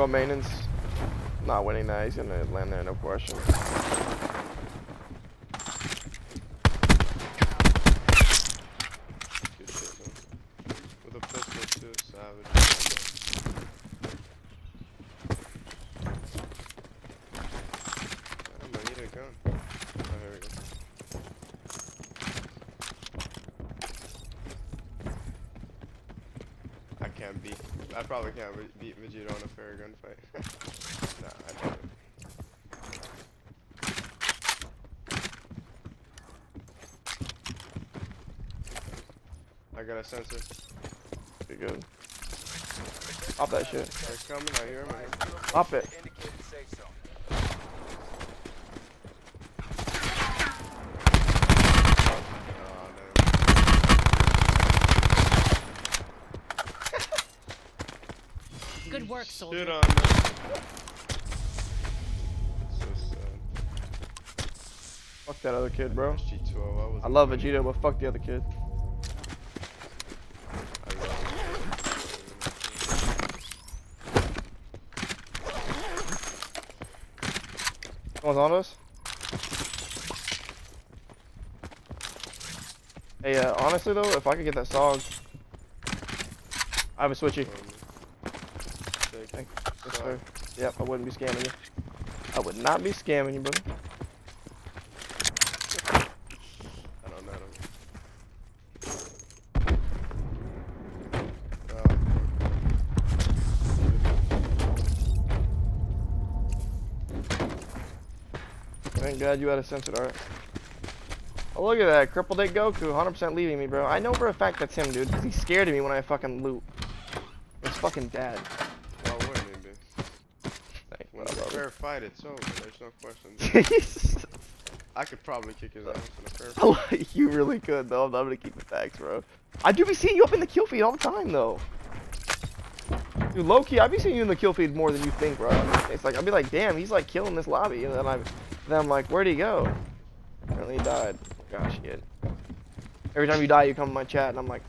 go maintenance. Not winning that. He's gonna land there, no question. With a pistol too, savage. I need a gun. Oh, here we go. I can't beat. I probably can't beat Vegeta on a fair gunfight. Nah, I doubt it. I got a sensor. You're good. Pop that shit. They're coming, I hear him. Pop it. Good work, soldier. Shit on me. So sad. Fuck that other kid, bro. I love Vegeta, but fuck the other kid. Someone's on us? Hey, honestly though, if I could get that SOG, I have a switchy. Yes, sir. Yep, I wouldn't be scamming you. I would not be scamming you, brother. I don't know. Thank God you had a sensor, alright. Oh, look at that. CrYpTiC Goku, 100% leaving me, bro. I know for a fact that's him, dude. Because he scared of me when I fucking loot. It's fucking dad. When it's a fair fight, it's over. There's no question. I could probably kick his ass in a fair fight. You really could, though. I'm gonna keep it facts, bro. I do be seeing you up in the kill feed all the time, though. Dude, low key, I be seeing you in the kill feed more than you think, bro. It's like I'd be like, damn, he's like killing this lobby, and then I'm like, where'd he go? Apparently he died. Gosh, shit. Every time you die, you come to my chat, and I'm like,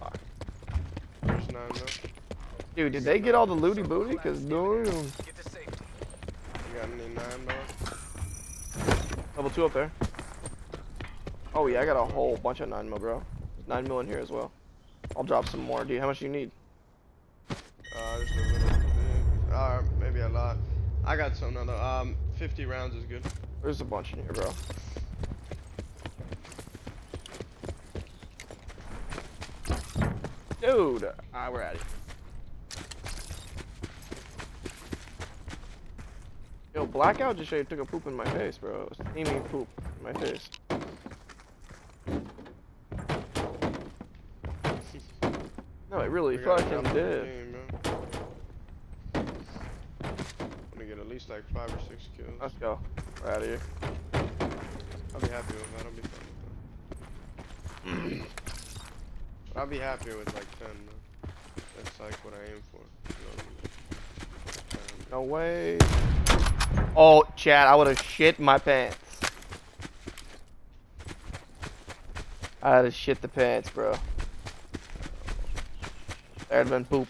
fuck. There's not enough. Dude, did they get all the looty booty? Cause no. Level 2 up there. Oh yeah, I got a whole bunch of 9mm, bro. 9mm in here as well. I'll drop some more. Dude, how much do you need? Just a little bit. Maybe a lot. I got some other. 50 rounds is good. There's a bunch in here, bro. Dude, alright, we're at it. Yo, Blackout just took a poop in my face, bro. It was steaming poop in my face. No, it really fucking did. Game, I'm gonna get at least like 5 or 6 kills. Let's go. We're out of here. I'll be happy with that. I'll be fine with that. I'll be happy with like 10, though. That's like what I aim for. No way. Oh, Chad, I would have shit my pants. I had to shit the pants, bro. There had been poop.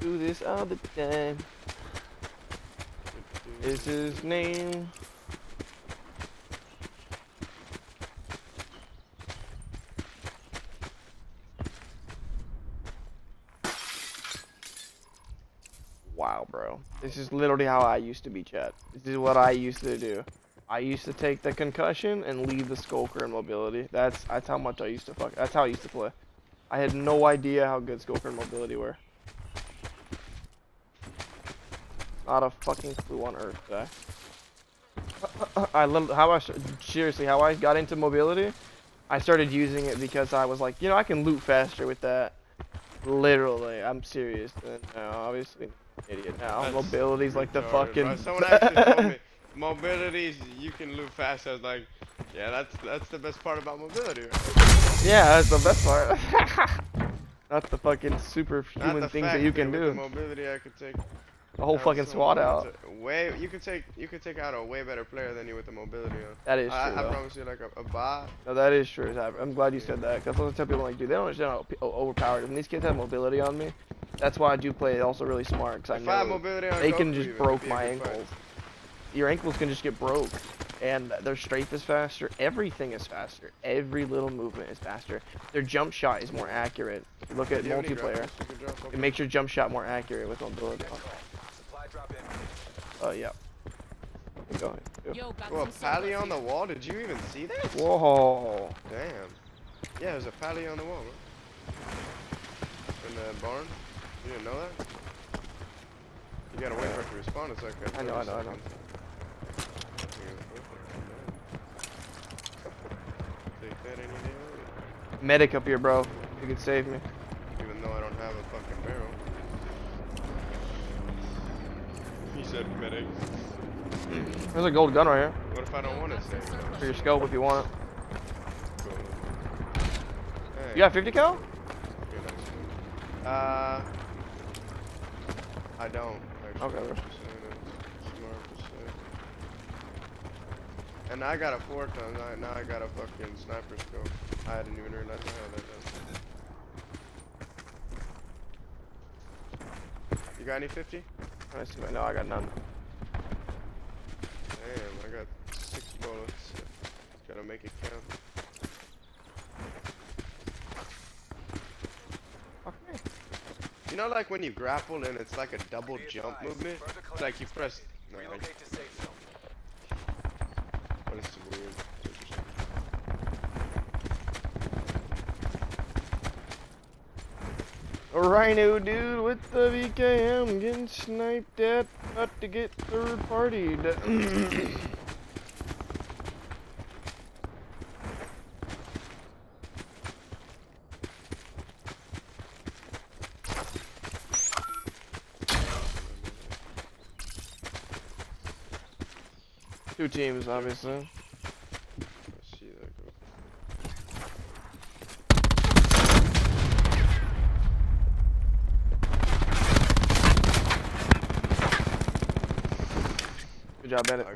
Do this all the time. Is his name? Wow, bro. This is literally how I used to be, chat. This is what I used to do. I used to take the concussion and leave the Skulker and mobility. That's how much I used to fuck. That's how I used to play. I had no idea how good Skulker and mobility were. Not a fucking clue on earth, guy. Seriously, how I got into mobility, I started using it because I was like, you know, I can loot faster with that. Literally, I'm serious. No, obviously, idiot. Now mobility's like the fucking. Bro. Someone actually told me, mobility's you can loot fast. I was like, yeah, that's the best part about mobility. Right? Yeah, that's the best part. Not the fucking superhuman things that you can do. With the mobility, I could take. The whole fucking squad out. Way you could take out a way better player than you with the mobility. On. That is true. I promise you, like a bot. No, that is true. I'm glad you said that. That's what I tell people, like, dude, they don't understand how overpowered. When these kids have mobility on me, that's why I do play also really smart. Cause if I have mobility on, they can just broke my ankles. Your ankles can just get broke. And their strength is faster. Everything is faster. Every little movement is faster. Their jump shot is more accurate. Look at multiplayer. It makes your jump shot more accurate with mobility on. Oh, yeah. Keep going. Yo, well, pally on the wall? Did you even see that? Whoa. Damn. Yeah, there's a pally on the wall, bro. In the barn. You didn't know that? You gotta wait for it to respond. It's like a I know. Medic up here, bro. You can save me. Even though I don't have a fucking barrel. He said medic. There's a gold gun right here. What if I don't want it saved? For your scope if you want it. Cool. Hey. You got 50 cal? I don't. Actually. Okay. And I got a 4x, now I got a fucking sniper scope. I didn't even realize how that does. You got any 50? No, I got none. Damn, I got 6 bullets. Gotta make it count. Okay. You know, like when you grapple and it's like a double jump movement? It's like you press. No, Rhino dude with the VKM getting sniped at, about to get third partied. Two teams, obviously. Good job, Bennett.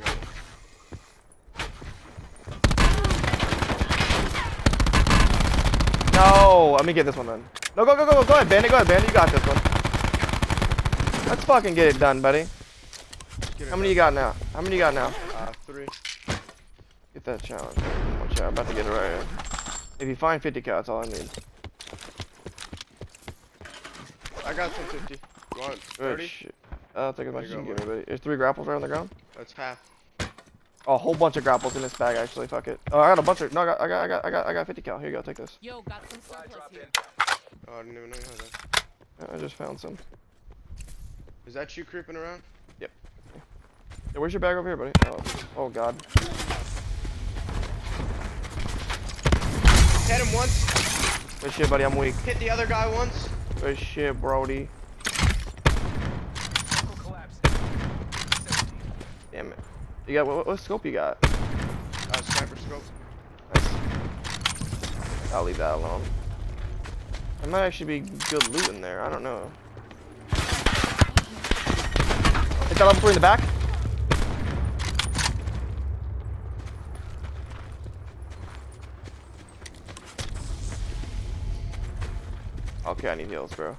No, let me get this one done. No, go. Go ahead, Bandit. You got this one. Let's fucking get it done, buddy. How many you got now? Three. Get that challenge. Watch out, I'm about to get it right here. If you find 50 cal, that's all I need. I got some 50. Go on. 30? Shit. I don't think as much as you can give me, buddy. There's 3 grapples right on the ground. That's half. Oh, a whole bunch of grapples in this bag, actually. Fuck it. Oh, I got a bunch of. No, I got 50 cal. Here you go. Take this. Yo, got some surplus here. Oh, I didn't even know you had that. I just found some. Is that you creeping around? Yep. Yeah, where's your bag over here, buddy? Oh God. Hit him once. Good shit, buddy. I'm weak. Hit the other guy once. Good shit, Brody. Damn it. You got what scope you got? Sniper scope. Nice. I'll leave that alone. There might actually be good loot in there, I don't know. Is that level 3 in the back? Okay, I need heals, bro.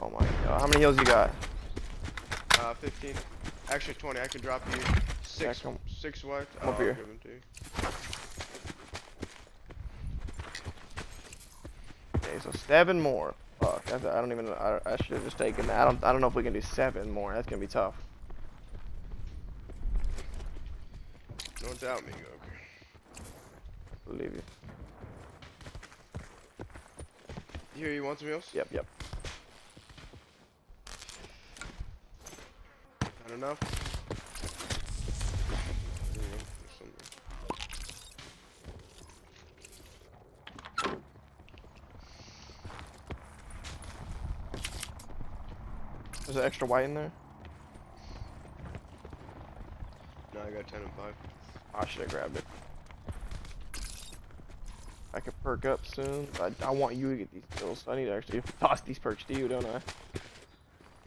Oh my God, how many heals you got? 15. Actually 20, I can drop you 6. Yeah, six white. Come up here. Give them to you. Okay, so 7 more. Fuck, that's, I don't even. I should have just taken that. I don't know if we can do 7 more. That's gonna be tough. Don't doubt me, Goku. Believe you. Here, you want some heals? Yep. Enough. There's an extra white in there? No, I got 10 and 5. I should have grabbed it. I could perk up soon. I want you to get these kills, so I need to actually toss these perks to you, don't I?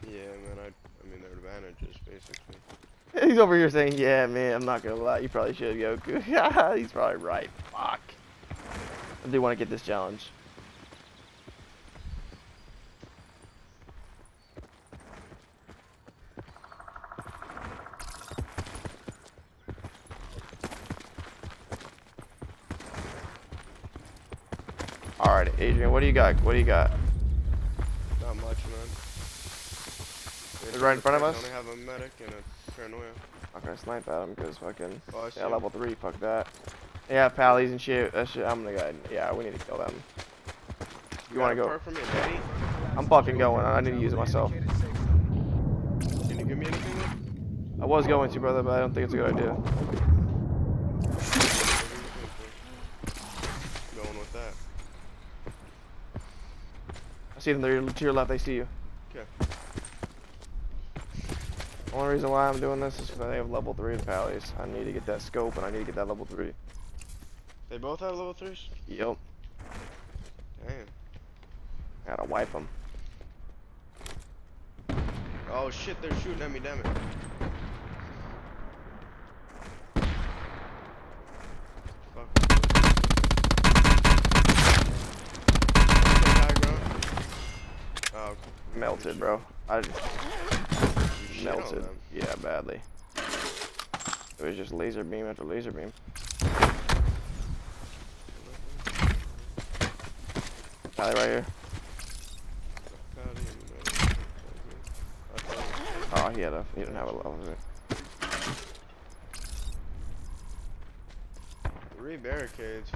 Yeah, man, I mean, they're advantages, basically. He's over here saying, yeah, man, I'm not gonna lie, you probably should, Goku. He's probably right. Fuck. I do want to get this challenge. Alright, Adrian, what do you got? What do you got? Not much, man. It's right in front of us? I only have a medic and a paranoia. I'm gonna snipe at him because fucking. Oh, yeah, level 3, fuck that. They have pallies and shit. That shit, I'm gonna go ahead and, yeah, we need to kill them. You wanna go? I'm fucking going. I need to use it myself. Can you give me anything? I was going to, brother, but I don't think it's a good idea. Going with that. See them there to your left, they see you. Okay. The only reason why I'm doing this is because they have level 3 pallies. I need to get that scope and I need to get that level 3. They both have level 3s? Yep. Damn. Gotta wipe them. Oh shit, they're shooting at me, damn it. Melted, bro. I just melted. Yeah, badly. It was just laser beam after laser beam. Pally right here. Oh, he had a. He didn't have a level. Three barricades.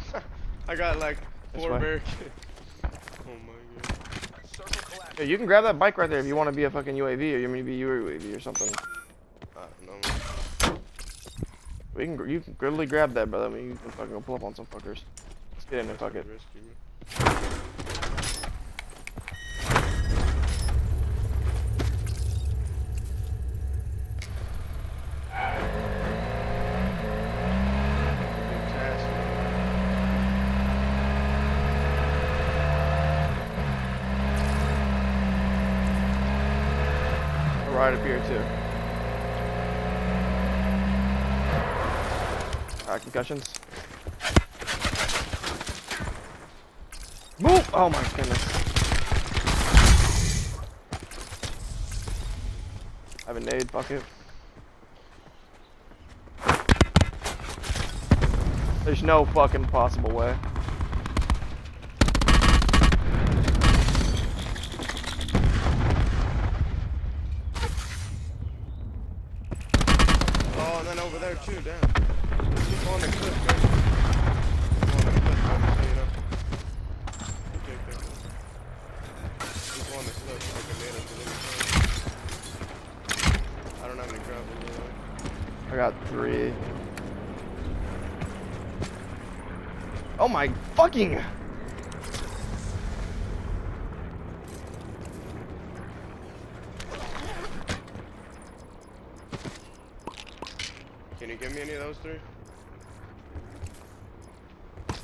I got like 4 barricades. Oh my god. Yo, you can grab that bike right there if you want to be a fucking UAV or you mean to be UAV or something. No. You can literally grab that, brother. I mean, you can fucking go pull up on some fuckers. Let's get in and fuck it. Right up here too. Alright, concussions. Move! Oh my goodness. I have a nade, fuck it. There's no fucking possible way. Over there too, damn. Keep on the cliff, guys. Keep on the cliff. I don't have any gravel. I got 3. Oh my fucking! Can you give me any of those 3?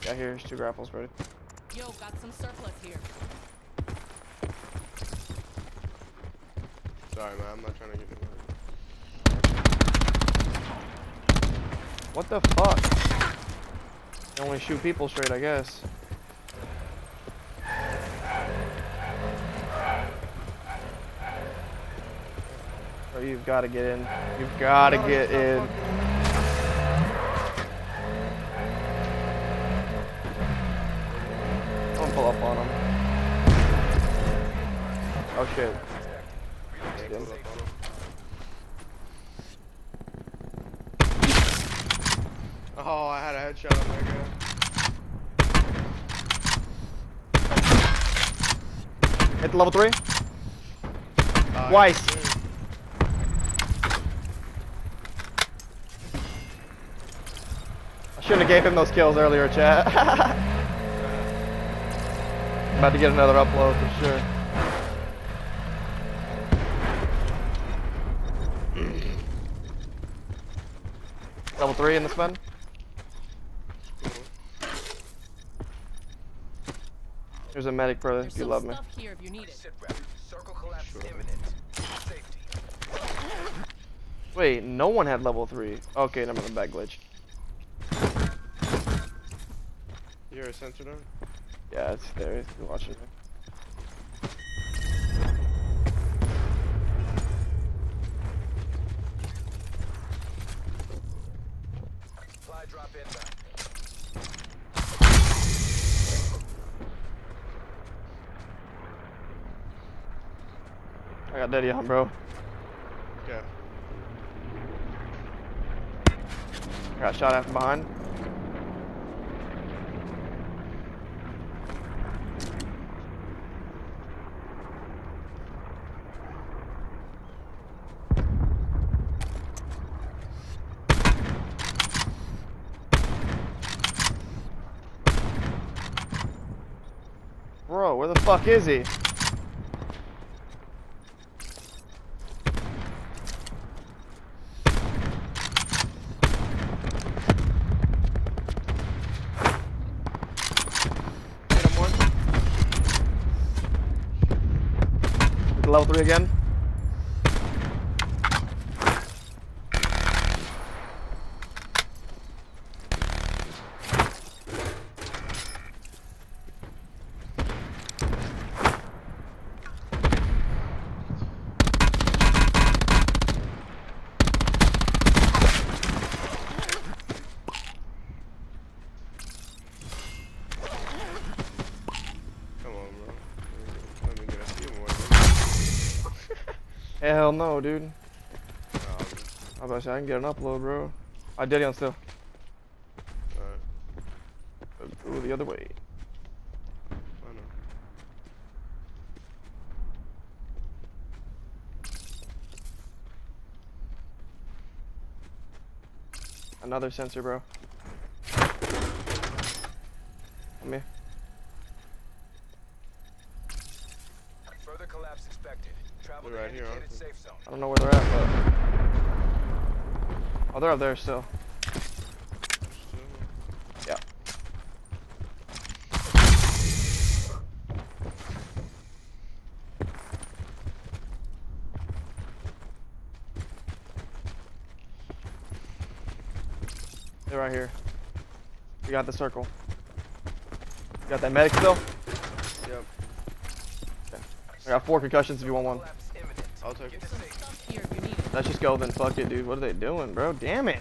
Yeah, here's 2 grapples, bro. Yo, got some surplus here. Sorry, man, I'm not trying to get anywhere. What the fuck? I only shoot people straight, I guess. Bro, you've got to get in. You've got to get in. Pull up on him. Oh shit. Oh, I had a headshot on that guy. Hit the level 3. Twice. I shouldn't have gave him those kills earlier, chat. About to get another upload for sure. Level 3 in this one. There's a medic, brother, if you love me. Here if you need it. Circle collapse imminent. Safety. Wait, no one had level 3. Okay, I'm in the back glitch. You're a sensor down? Yeah, it's there. If you're watching me. Supply drop inbound. I got Daddy on, bro. Yeah. I got shot at from behind. Bro, where the fuck is he? Level 3 again. Hell no, dude. I was about to say, I can get an upload, bro. I did it on still. Alright. Ooh, the other way. I know. Another sensor, bro. Come here. Further collapse expected. Travel right here, safe zone. I don't know where they're at, but... Oh, they're up there still. Yeah. They're right here. We got the circle. You got that medic still? Yep. I got 4 concussions if you want one. I'll take it. Let's just go then, fuck it, dude. What are they doing, bro? Damn it.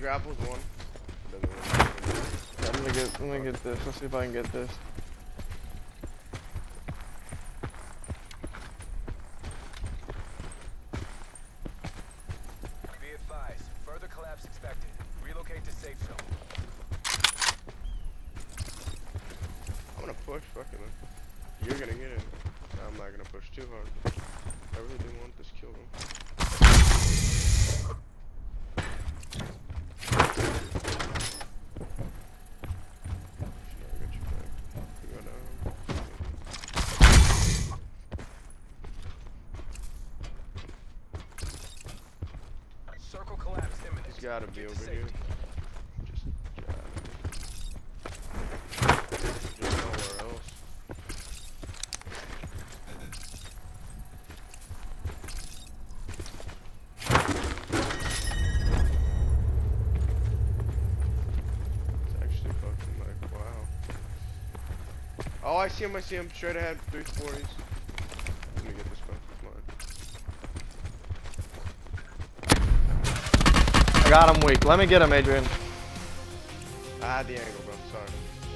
Grapples one. Yeah, I'm gonna get this. Let's see if I can get this. Be advised, further collapse expected. Relocate to safe zone. I'm gonna push, fucking. You're gonna get it. I'm not gonna push too hard. I really didn't want this kill though. Gotta be over here. Just gotta be. There's nowhere else. It's actually fucking like, wow. Oh, I see him, straight ahead, 340s. Let me get this one. Come on. got him weak. Let me get him, Adrian. I had the angle, bro. Sorry.